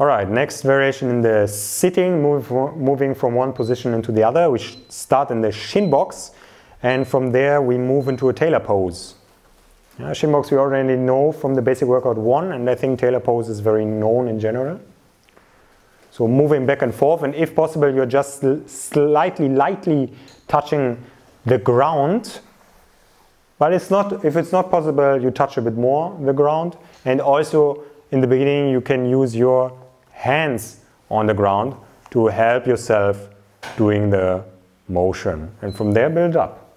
All right, next variation in the sitting, moving from one position into the other. We start in the shin box, and from there we move into a tailor pose. Now, shin box we already know from the basic workout 1, and I think tailor pose is very known in general. So moving back and forth, and if possible you're just lightly touching the ground. But it's not, if it's not possible, you touch a bit more the ground, and also in the beginning you can use your hands on the ground to help yourself doing the motion, and from there build up.